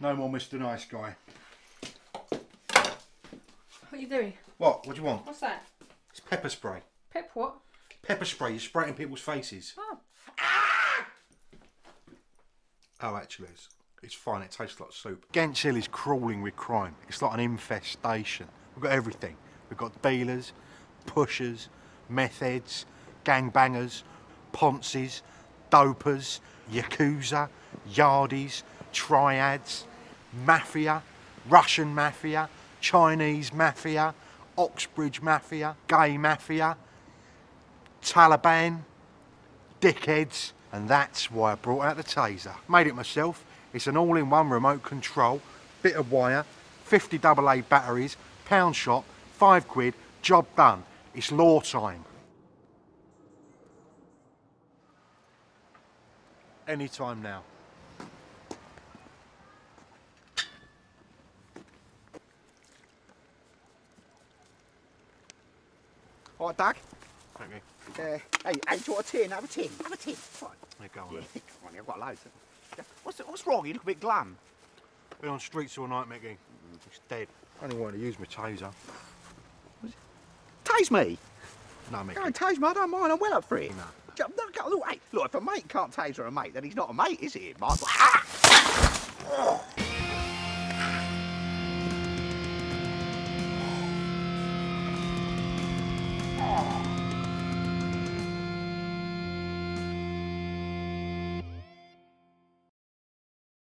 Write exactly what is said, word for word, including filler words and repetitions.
No more Mister Nice Guy. What are you doing? What? What do you want? What's that? It's pepper spray. Pep what? Pepper spray. You spray it in people's faces. Oh. Ah! Oh, actually, it's, it's fine. It tastes like soup. Ghent Hill is crawling with crime. It's like an infestation. We've got everything. We've got dealers, pushers, meth heads, gangbangers, ponzies, dopers, yakuza, yardies, triads, mafia, Russian mafia, Chinese mafia, Oxbridge mafia, gay mafia, Taliban, dickheads. And that's why I brought out the taser. Made it myself. It's an all-in-one remote control, bit of wire, fifty double A batteries, pound shop, five quid, job done. It's law time. Any time now. All right, Doug. Thank you. Uh, hey, eight out of ten, have a ten, have a ten. Come on. Yeah, go on, yeah. Then. Come on, I've got loads. What's, what's wrong? You look a bit glum. Been on streets all night, Mickey. Mm. It's dead. I only wanted to use my taser. Tase me? No, Mickey. Don't tase me, I don't mind, I'm well up for it. No. Look, hey, look, if a mate can't taser a mate, then he's not a mate, is he? Might as well.